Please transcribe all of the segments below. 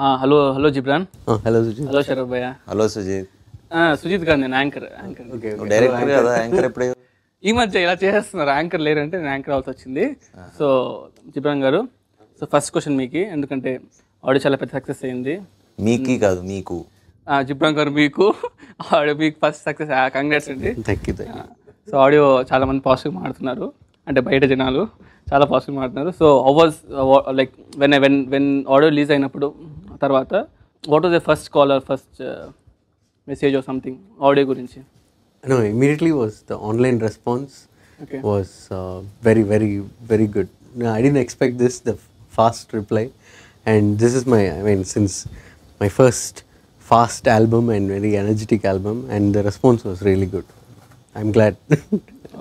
Hello Jibran. Hello Sujit. Hello Sharbhaaya. Hello Sujit. Sujit is an anchor. Okay. Director anchor. Ee madhya ela chestunnaru anchor layer ante nenu anchor avutachindi. So Jibran garu. So first question Miki endukante audio chala pedda success ayindi. Miki kaadu Miku. Jibran garu Miku audio big first success congrats andi. Thank you. So audio chala mandi positive maartunnaru ante bayata janalu chala positive maartunnaru. So how was like when audio release ayinappudu tarvata what was the first call or first message or something audio gurinchi? No, immediately was the online response. Okay. Was very, very, very good. No, I didn't expect this, the fast reply, and this is since my first fast album and very energetic album, and the response was really good. I'm glad.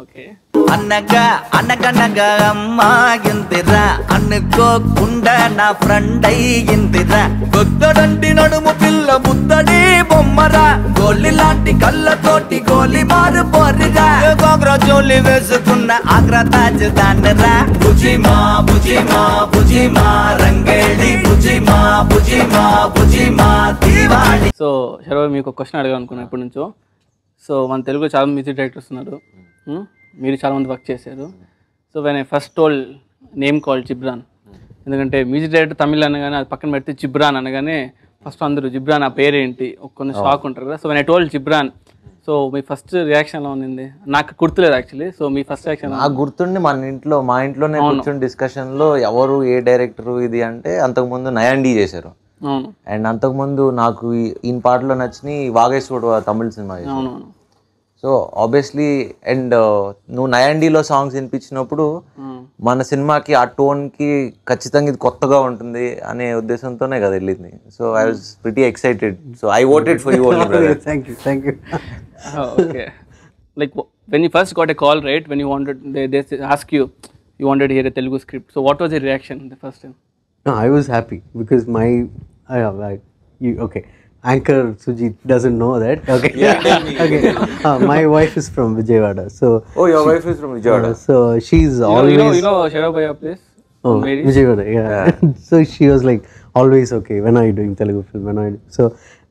Okay. So Sharbhaaya, మీకు ఒక question అడగాలి అనుకున్నా ఎప్పటి నుంచో. So మన తెలుగులో చాలా music directors ఉన్నారు, మీరు చాలా మంది వర్క్ చేశారు. So when I first told name call Ghibran, ఎందుకంటే మ్యూజిక్ డైరెక్టర్ తమిళ్ అనగానే అది పక్కన పెడితే జిబ్రాన్ అనగానే ఫస్ట్ అందరూ జిబ్రాన్ ఆ పేరేంటి కొంచెం షాక్ ఉంటారు కదా. So when I told Ghibran, so మీ ఫస్ట్ రియాక్షన్ ఎలా ఉంది? నాకు గుర్తులేదు యాక్చువల్లీ. సో మీ ఫస్ట్ రియాక్షన్? నాకు గుర్తుండి, మా ఇంట్లోనే కూర్చొని డిస్కషన్లో ఎవరు ఏ డైరెక్టర్ ఇది అంటే, అంతకుముందు నయాండి చేశారు, అండ్ అంతకుముందు నాకు ఈయన పాటలో నచ్చినాయి వాగేశ్వరుడు తమిళ సినిమా. సో ఆబ్వియస్లీ అండ్ నువ్వు నయాండీలో సాంగ్స్ వినిపించినప్పుడు మన సినిమాకి ఆ టోన్కి ఖచ్చితంగా ఇది కొత్తగా ఉంటుంది అనే ఉద్దేశంతోనే కదా వెళ్ళింది. So I was pretty excited. So I voted for you only brother. Thank you, thank you. Okay, like when you first got a call, right, when you wanted they ask you you wanted hear a Telugu script, so what was your reaction the first time? No, I was happy because okay, anchor Sujit doesn't know that. Okay. Yeah. Okay. My wife is from Vijayawada, so. Oh, your wife is from Vijayawada. So she's always. You know Sharbhaaya place. Oh, Vijayawada. Yeah. So she was like always, okay, when are you doing Telugu film? So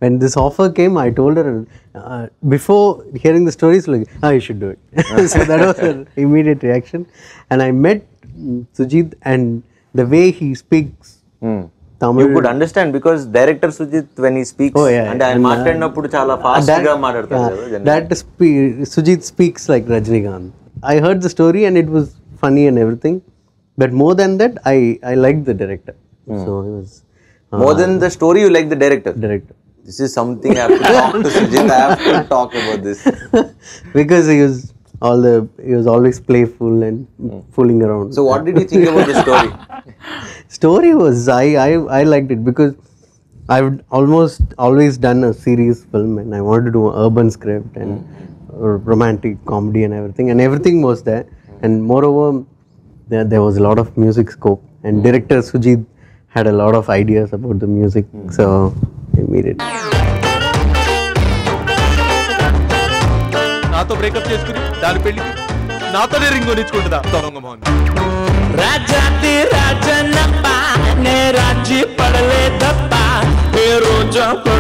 when this offer came, I told her before hearing the stories, like, you should do it. So that was her immediate reaction, and I met Sujit, and the way he speaks. You could understand because director Sujit, when he speaks, and I మాట్లాడినప్పుడు చాలా fast గా మాట్లాడతాడు. That Sujit speaks like Rajnikanth. I heard the story and it was funny and everything, but more than that, I liked the director. So he was more than the story. You like the director? Director. This is something I have to talk to Sujit. I have to talk about this because he was always playful and fooling around. So what did you think about the story? Story was I liked it because I've almost always done a serious film, and I wanted to do an urban script and romantic comedy and everything, and everything was there. And moreover, there was a lot of music scope, and director Sujit had a lot of ideas about the music, so I made it. Naato breakup cheskuni daru pelli naato ne ring onichukuntada taranga mohan rajati rajanappa ne rajji padale tappa e roja